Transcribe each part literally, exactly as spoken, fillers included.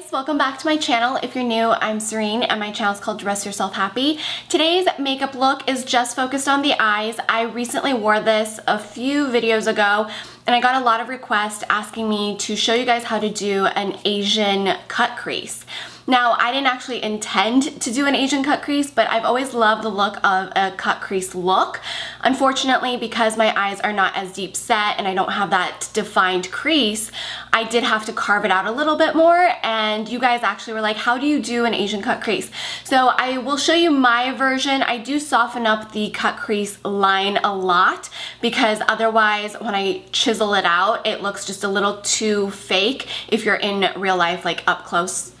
guys, welcome back to my channel. If you're new, I'm Serene and my channel is called Dress Yourself Happy. Today's makeup look is just focused on the eyes. I recently wore this a few videos ago and I got a lot of requests asking me to show you guys how to do an Asian cut crease. Now, I didn't actually intend to do an Asian cut crease, but I've always loved the look of a cut crease look. Unfortunately, because my eyes are not as deep set and I don't have that defined crease, I did have to carve it out a little bit more, and you guys actually were like, how do you do an Asian cut crease? So I will show you my version. I do soften up the cut crease line a lot because otherwise when I chisel it out, it looks just a little too fake if you're in real life, like up close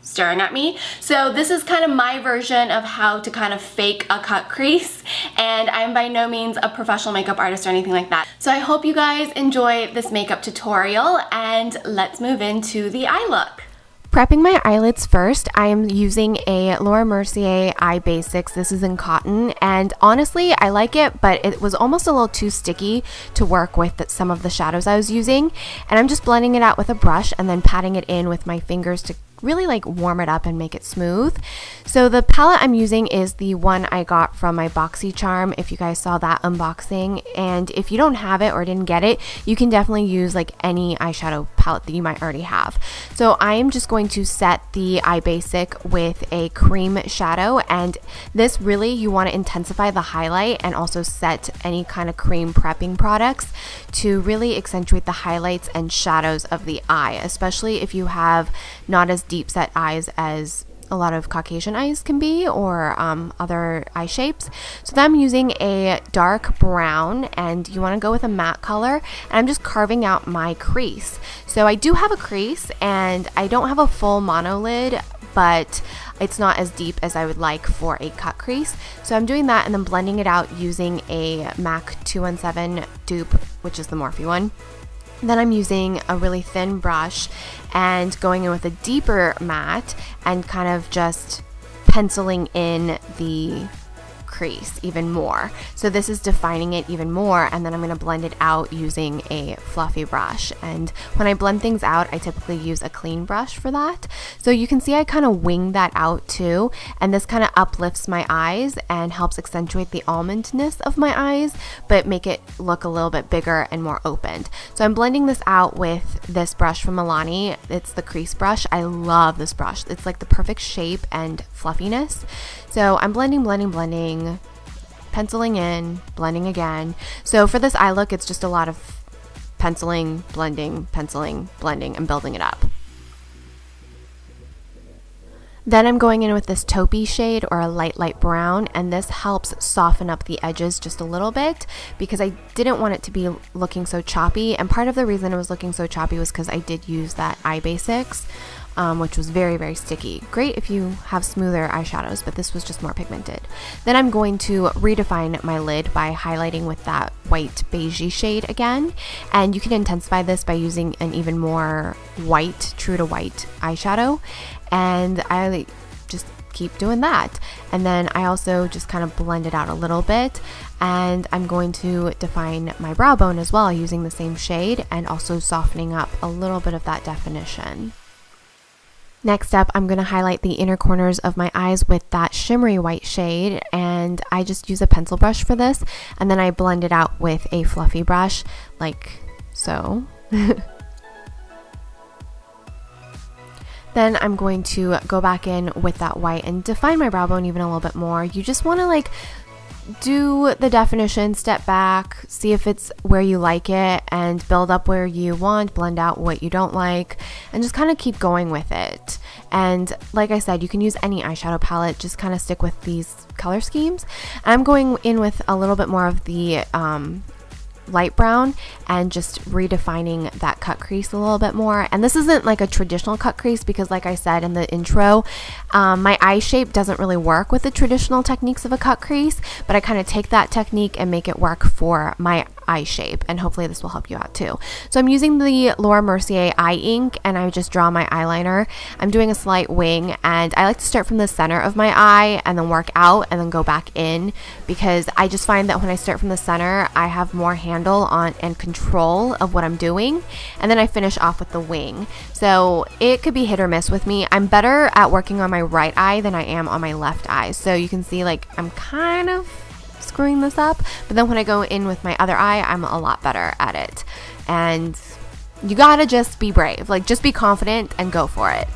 staring at me. So this is kind of my version of how to kind of fake a cut crease, and I'm by no means a professional makeup artist or anything like that. So I hope you guys enjoy this makeup tutorial, and let's move into the eye look. Prepping my eyelids first, I am using a Laura Mercier Eye Basics. This is in cotton, and honestly, I like it, but it was almost a little too sticky to work with some of the shadows I was using, and I'm just blending it out with a brush and then patting it in with my fingers to really like warm it up and make it smooth. So the palette I'm using is the one I got from my Boxycharm, if you guys saw that unboxing, and if you don't have it or didn't get it, you can definitely use like any eyeshadow palette that you might already have. So I am just going to set the eye basic with a cream shadow, and this really, you want to intensify the highlight and also set any kind of cream prepping products to really accentuate the highlights and shadows of the eye, especially if you have not as deep set eyes as a lot of Caucasian eyes can be, or um, other eye shapes. So then I'm using a dark brown, and you want to go with a matte color, and I'm just carving out my crease. So I do have a crease, and I don't have a full monolid, but it's not as deep as I would like for a cut crease. So I'm doing that and then blending it out using a MAC two one seven dupe, which is the Morphe one. Then I'm using a really thin brush and going in with a deeper matte and kind of just penciling in the crease even more. So this is defining it even more, and then I'm going to blend it out using a fluffy brush. And when I blend things out, I typically use a clean brush for that. So you can see I kind of wing that out too, and this kind of uplifts my eyes and helps accentuate the almondness of my eyes, but make it look a little bit bigger and more opened. So I'm blending this out with this brush from Milani. It's the crease brush. I love this brush. It's like the perfect shape and fluffiness. So I'm blending, blending, blending, penciling in, blending again. So for this eye look, it's just a lot of penciling, blending, penciling, blending, and building it up. Then I'm going in with this taupey shade, or a light, light brown, and this helps soften up the edges just a little bit because I didn't want it to be looking so choppy, and part of the reason it was looking so choppy was because I did use that Eye Basics, Um, which was very, very sticky. Great if you have smoother eyeshadows, but this was just more pigmented. Then I'm going to redefine my lid by highlighting with that white beigey shade again, and you can intensify this by using an even more white, true to white eyeshadow, and I just keep doing that. And then I also just kind of blend it out a little bit, and I'm going to define my brow bone as well using the same shade and also softening up a little bit of that definition. Next up, I'm going to highlight the inner corners of my eyes with that shimmery white shade, and I just use a pencil brush for this, and then I blend it out with a fluffy brush, like so. Then I'm going to go back in with that white and define my brow bone even a little bit more. You just want to like do the definition, step back, see if it's where you like it, and build up where you want, blend out what you don't like, and just kind of keep going with it. And like I said, you can use any eyeshadow palette, just kind of stick with these color schemes. I'm going in with a little bit more of the um, light brown and just redefining that cut crease a little bit more. And this isn't like a traditional cut crease because, like I said in the intro, um, my eye shape doesn't really work with the traditional techniques of a cut crease, but I kind of take that technique and make it work for my eye shape, and hopefully this will help you out too. So I'm using the Laura Mercier eye ink, and I just draw my eyeliner. I'm doing a slight wing, and I like to start from the center of my eye and then work out and then go back in, because I just find that when I start from the center, I have more hand handle on and control of what I'm doing. And then I finish off with the wing. So it could be hit or miss with me. I'm better at working on my right eye than I am on my left eye. So you can see like I'm kind of screwing this up, but then when I go in with my other eye, I'm a lot better at it. And you gotta just be brave, like just be confident and go for it.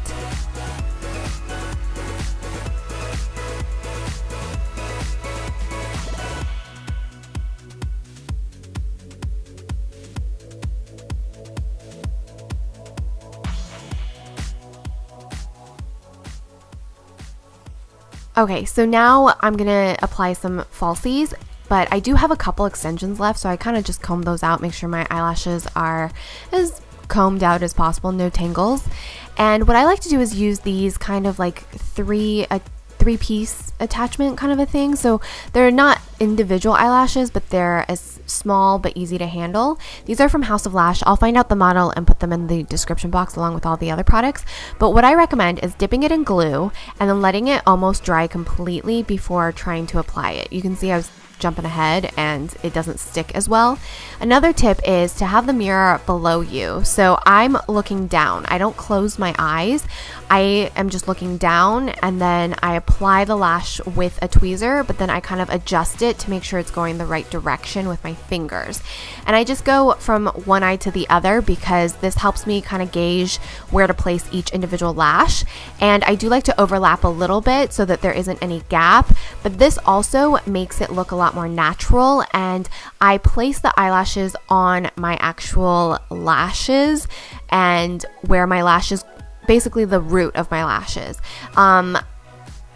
Okay, so now I'm gonna apply some falsies, but I do have a couple extensions left, so I kind of just comb those out, make sure my eyelashes are as combed out as possible, no tangles. And what I like to do is use these kind of like three a three-piece attachment kind of a thing. So they're not individual eyelashes, but they're as small but easy to handle. These are from House of Lash. I'll find out the model and put them in the description box along with all the other products. But what I recommend is dipping it in glue and then letting it almost dry completely before trying to apply it. You can see I was jumping ahead and it doesn't stick as well. Another tip is to have the mirror below you. So I'm looking down. I don't close my eyes. I am just looking down and then I apply the lash with a tweezer, but then I kind of adjust it to make sure it's going the right direction with my fingers. And I just go from one eye to the other because this helps me kind of gauge where to place each individual lash. And I do like to overlap a little bit so that there isn't any gap, but this also makes it look a lot more natural. And I place the eyelashes on my actual lashes and where my lashes, basically the root of my lashes. Um,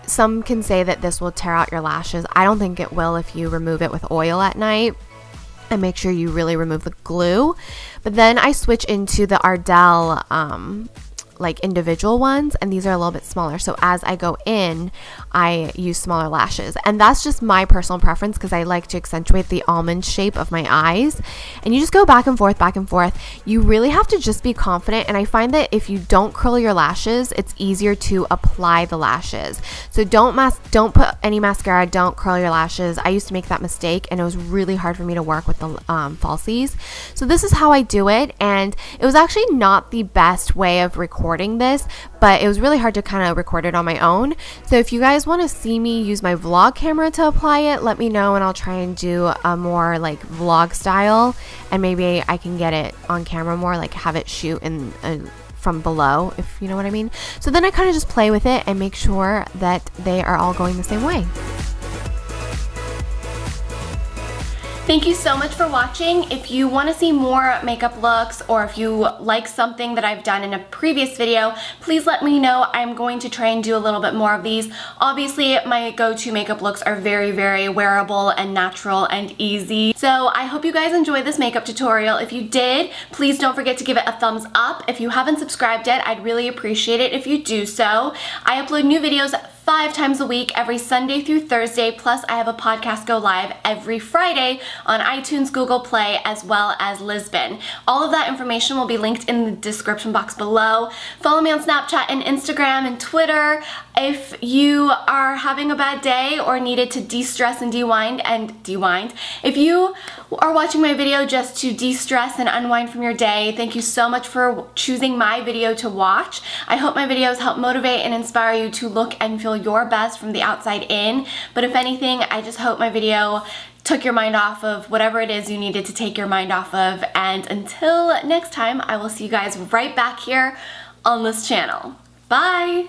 some can say that this will tear out your lashes. I don't think it will if you remove it with oil at night and make sure you really remove the glue. But then I switch into the Ardell um, like individual ones, and these are a little bit smaller. So as I go in, I use smaller lashes, and that's just my personal preference because I like to accentuate the almond shape of my eyes. And you just go back and forth, back and forth. You really have to just be confident, and I find that if you don't curl your lashes, it's easier to apply the lashes. So don't mas- don't put any mascara, don't curl your lashes. I used to make that mistake, and it was really hard for me to work with the um, falsies. So this is how I do it, and it was actually not the best way of recording this, but it was really hard to kind of record it on my own. So if you guys want to see me use my vlog camera to apply it, let me know and I'll try and do a more like vlog style, and maybe I can get it on camera more, like have it shoot in a, from below, if you know what I mean. So then I kind of just play with it and make sure that they are all going the same way. Thank you so much for watching. If you want to see more makeup looks, or if you like something that I've done in a previous video, please let me know. I'm going to try and do a little bit more of these. Obviously, my go-to makeup looks are very, very wearable and natural and easy. So I hope you guys enjoyed this makeup tutorial. If you did, please don't forget to give it a thumbs up. If you haven't subscribed yet, I'd really appreciate it if you do so. I upload new videos five times a week, every Sunday through Thursday, plus I have a podcast go live every Friday on iTunes, Google Play, as well as Lisbon. All of that information will be linked in the description box below. Follow me on Snapchat and Instagram and Twitter. If you are having a bad day or needed to de-stress and de-wind and de-wind, if you are watching my video just to de-stress and unwind from your day, thank you so much for choosing my video to watch. I hope my videos help motivate and inspire you to look and feel your best from the outside in. But if anything, I just hope my video took your mind off of whatever it is you needed to take your mind off of. And until next time, I will see you guys right back here on this channel. Bye!